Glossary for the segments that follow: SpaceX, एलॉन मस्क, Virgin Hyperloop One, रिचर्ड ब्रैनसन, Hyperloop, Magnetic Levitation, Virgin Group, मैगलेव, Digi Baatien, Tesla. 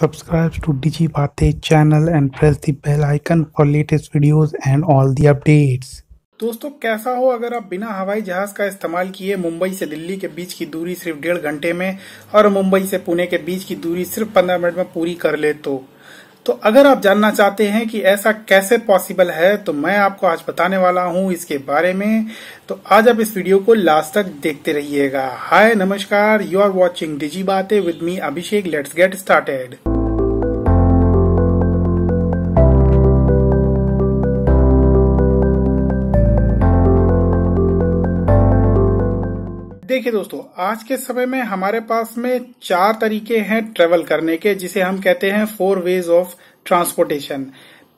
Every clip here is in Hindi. Subscribe to Digi Baatien channel and press the bell icon for latest videos and all the updates. दोस्तों कैसा हो अगर आप बिना हवाई जहाज का इस्तेमाल किए मुंबई से दिल्ली के बीच की दूरी सिर्फ 1.5 घंटे में और मुंबई से पुणे के बीच की दूरी सिर्फ 15 मिनट में पूरी कर ले तो अगर आप जानना चाहते हैं कि ऐसा कैसे पॉसिबल है तो मैं आपको आज बताने वाला हूं इसके बारे में। तो आज आप इस वीडियो को लास्ट तक देखते रहिएगा। हाय नमस्कार, यू आर वाचिंग डिजी बातें with me Abhishek. Let's get started. देखिए दोस्तों, आज के समय में हमारे पास में 4 तरीके हैं ट्रेवल करने के, जिसे हम कहते हैं 4 वेज ऑफ ट्रांसपोर्टेशन।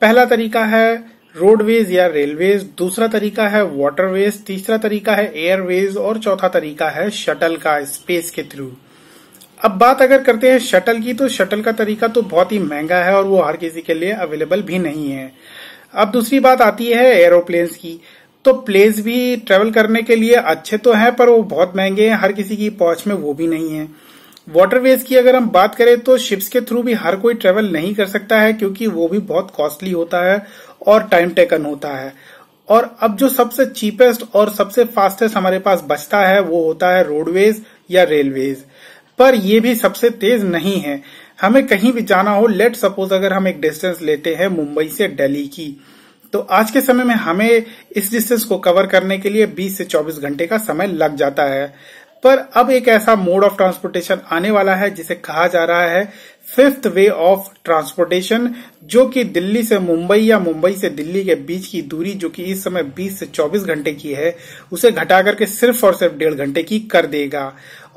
पहला तरीका है रोडवेज या रेलवेज, दूसरा तरीका है वाटरवेज, तीसरा तरीका है एयरवेज और चौथा तरीका है शटल का स्पेस के थ्रू। अब बात अगर करते हैं शटल की, तो शटल का तरीका तो बहुत ही महंगा है और वो हर किसी के लिए अवेलेबल भी नहीं है। अब दूसरी बात आती है एरोप्लेन्स की, तो प्लेन्स भी ट्रेवल करने के लिए अच्छे तो हैं पर वो बहुत महंगे हैं, हर किसी की पहुंच में वो भी नहीं है। वाटरवेज की अगर हम बात करें तो शिप्स के थ्रू भी हर कोई ट्रेवल नहीं कर सकता है क्योंकि वो भी बहुत कॉस्टली होता है और टाइम टेकन होता है। और अब जो सबसे चीपेस्ट और सबसे फास्टेस्ट हमारे पास बचता है वो होता है रोडवेज या रेलवेज, पर ये भी सबसे तेज नहीं है। हमें कहीं भी जाना हो, लेट सपोज अगर हम एक डिस्टेंस लेते हैं मुंबई से दिल्ली की, तो आज के समय में हमें इस डिस्टेंस को कवर करने के लिए 20 से 24 घंटे का समय लग जाता है। पर अब एक ऐसा मोड ऑफ ट्रांसपोर्टेशन आने वाला है जिसे कहा जा रहा है 5th वे ऑफ ट्रांसपोर्टेशन, जो कि दिल्ली से मुंबई या मुंबई से दिल्ली के बीच की दूरी जो कि इस समय 20 से 24 घंटे की है उसे घटा करके सिर्फ और सिर्फ 1.5 घंटे की कर देगा,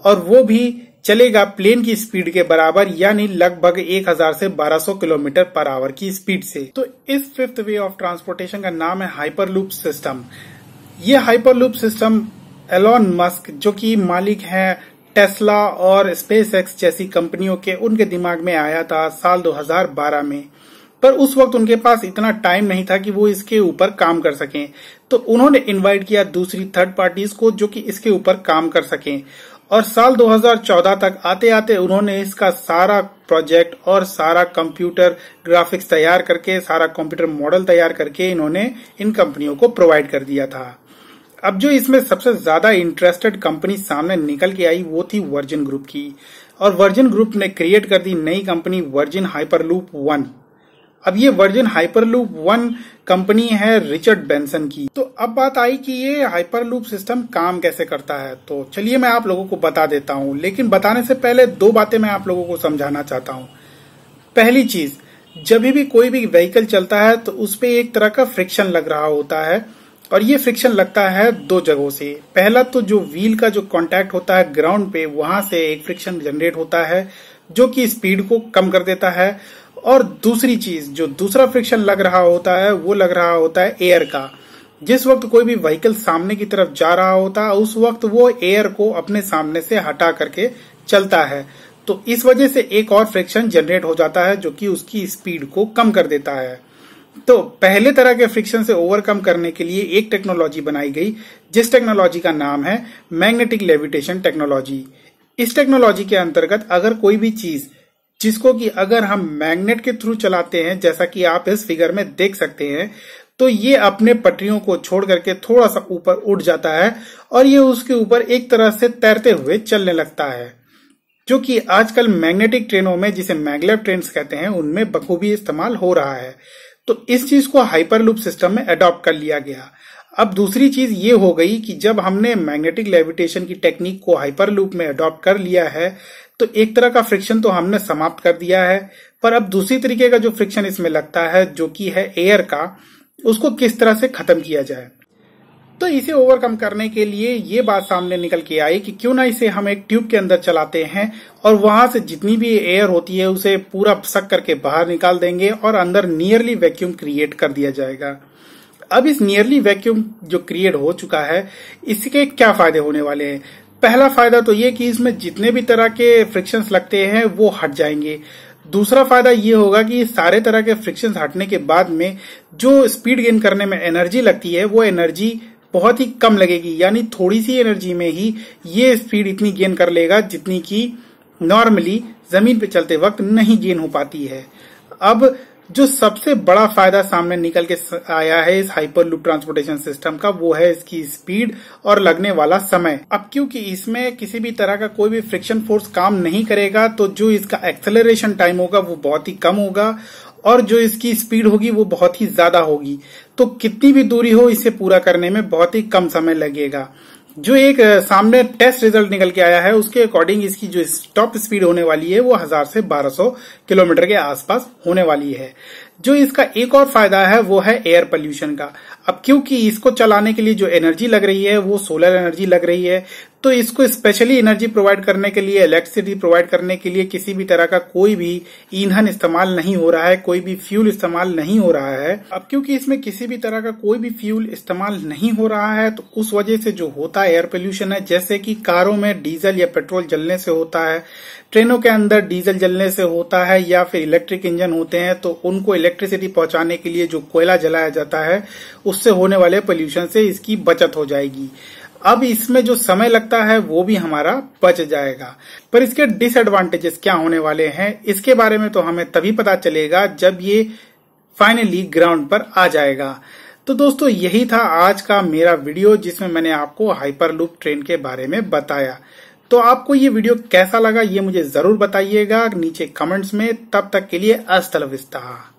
और वो भी चलेगा प्लेन की स्पीड के बराबर, यानी लगभग 1000 से 1200 किलोमीटर पर आवर की स्पीड से। तो इस 5th वे ऑफ ट्रांसपोर्टेशन का नाम है हाइपरलूप सिस्टम। ये हाइपरलूप सिस्टम एलॉन मस्क, जो कि मालिक हैं टेस्ला और स्पेसएक्स जैसी कंपनियों के, उनके दिमाग में आया था साल 2012 में, पर उस वक्त उनके पास इतना टाइम नहीं था कि वो इसके ऊपर काम कर सकें। तो उन्होंने इन्वाइट किया दूसरी थर्ड पार्टीज को जो कि इसके ऊपर काम कर सकें, और साल 2014 तक आते आते उन्होंने इसका सारा प्रोजेक्ट और सारा कंप्यूटर ग्राफिक्स तैयार करके, सारा कंप्यूटर मॉडल तैयार करके इन्होंने इन कंपनियों को प्रोवाइड कर दिया था। अब जो इसमें सबसे ज्यादा इंटरेस्टेड कंपनी सामने निकल के आई वो थी वर्जिन ग्रुप की, और वर्जिन ग्रुप ने क्रिएट कर दी नई कंपनी वर्जिन हाइपरलूप वन। अब ये वर्जिन हाइपरलूप वन कंपनी है रिचर्ड ब्रैनसन की। तो अब बात आई कि ये हाइपरलूप सिस्टम काम कैसे करता है, तो चलिए मैं आप लोगों को बता देता हूं। लेकिन बताने से पहले 2 बातें मैं आप लोगों को समझाना चाहता हूं। पहली चीज, जब भी कोई भी व्हीकल चलता है तो उसपे एक तरह का फ्रिक्शन लग रहा होता है, और ये फ्रिक्शन लगता है 2 जगहों से। पहला तो जो व्हील का जो कॉन्टेक्ट होता है ग्राउंड पे, वहां से एक फ्रिक्शन जनरेट होता है जो कि स्पीड को कम कर देता है, और दूसरी चीज जो दूसरा फ्रिक्शन लग रहा होता है वो लग रहा होता है एयर का। जिस वक्त कोई भी व्हीकल सामने की तरफ जा रहा होता है उस वक्त वो एयर को अपने सामने से हटा करके चलता है, तो इस वजह से एक और फ्रिक्शन जनरेट हो जाता है जो कि उसकी स्पीड को कम कर देता है। तो पहले तरह के फ्रिक्शन से ओवरकम करने के लिए एक टेक्नोलॉजी बनाई गई, जिस टेक्नोलॉजी का नाम है मैग्नेटिक लेविटेशन टेक्नोलॉजी। इस टेक्नोलॉजी के अंतर्गत अगर कोई भी चीज जिसको कि अगर हम मैग्नेट के थ्रू चलाते हैं, जैसा कि आप इस फिगर में देख सकते हैं, तो ये अपने पटरियों को छोड़ करके थोड़ा सा ऊपर उठ जाता है और ये उसके ऊपर एक तरह से तैरते हुए चलने लगता है, जो कि आजकल मैग्नेटिक ट्रेनों में, जिसे मैगलेव ट्रेन्स कहते हैं, उनमें बखूबी इस्तेमाल हो रहा है। तो इस चीज को हाइपरलूप सिस्टम में अडॉप्ट कर लिया गया। अब दूसरी चीज ये हो गई कि जब हमने मैग्नेटिक लेविटेशन की टेक्निक को हाइपरलूप में अडॉप्ट कर लिया है तो एक तरह का फ्रिक्शन तो हमने समाप्त कर दिया है, पर अब दूसरी तरीके का जो फ्रिक्शन इसमें लगता है जो कि है एयर का, उसको किस तरह से खत्म किया जाए। तो इसे ओवरकम करने के लिए ये बात सामने निकल के आई कि क्यों ना इसे हम एक ट्यूब के अंदर चलाते हैं और वहां से जितनी भी एयर होती है उसे पूरा सक करके बाहर निकाल देंगे और अंदर नियरली वैक्यूम क्रिएट कर दिया जाएगा। अब इस नियरली वैक्यूम जो क्रिएट हो चुका है, इसके क्या फायदे होने वाले हैं? पहला फायदा तो ये कि इसमें जितने भी तरह के फ्रिक्शंस लगते हैं वो हट जाएंगे। दूसरा फायदा ये होगा कि सारे तरह के फ्रिक्शंस हटने के बाद में जो स्पीड गेन करने में एनर्जी लगती है वो एनर्जी बहुत ही कम लगेगी, यानी थोड़ी सी एनर्जी में ही ये स्पीड इतनी गेन कर लेगा जितनी की नॉर्मली जमीन पे चलते वक्त नहीं गेन हो पाती है। अब जो सबसे बड़ा फायदा सामने निकल के आया है इस हाइपरलूप ट्रांसपोर्टेशन सिस्टम का, वो है इसकी स्पीड और लगने वाला समय। अब क्योंकि इसमें किसी भी तरह का कोई भी फ्रिक्शन फोर्स काम नहीं करेगा, तो जो इसका एक्सेलरेशन टाइम होगा वो बहुत ही कम होगा और जो इसकी स्पीड होगी वो बहुत ही ज्यादा होगी। तो कितनी भी दूरी हो इसे पूरा करने में बहुत ही कम समय लगेगा। जो एक सामने टेस्ट रिजल्ट निकल के आया है उसके अकॉर्डिंग इसकी जो टॉप स्पीड होने वाली है वो 1000 से 1200 किलोमीटर के आसपास होने वाली है। जो इसका एक और फायदा है वो है एयर पोल्यूशन का। अब क्योंकि इसको चलाने के लिए जो एनर्जी लग रही है वो सोलर एनर्जी लग रही है, तो इसको स्पेशली एनर्जी प्रोवाइड करने के लिए, इलेक्ट्रिसिटी प्रोवाइड करने के लिए किसी भी तरह का कोई भी ईंधन इस्तेमाल नहीं हो रहा है, कोई भी फ्यूल इस्तेमाल नहीं हो रहा है। अब क्योंकि इसमें किसी भी तरह का कोई भी फ्यूल इस्तेमाल नहीं हो रहा है, तो उस वजह से जो होता है एयर पोल्यूशन है, जैसे कि कारों में डीजल या पेट्रोल जलने से होता है, ट्रेनों के अंदर डीजल जलने से होता है, या फिर इलेक्ट्रिक इंजन होते हैं तो उनको इलेक्ट्रिसिटी पहुंचाने के लिए जो कोयला जलाया जाता है उससे होने वाले पोल्यूशन से इसकी बचत हो जाएगी। अब इसमें जो समय लगता है वो भी हमारा बच जाएगा। पर इसके डिसएडवांटेजेस क्या होने वाले हैं इसके बारे में तो हमें तभी पता चलेगा जब ये फाइनली ग्राउंड पर आ जाएगा। तो दोस्तों यही था आज का मेरा वीडियो जिसमें मैंने आपको हाइपरलूप ट्रेन के बारे में बताया। तो आपको ये वीडियो कैसा लगा ये मुझे जरूर बताइएगा नीचे कमेंट्स में। तब तक के लिए अस्सलाम वालेकुम।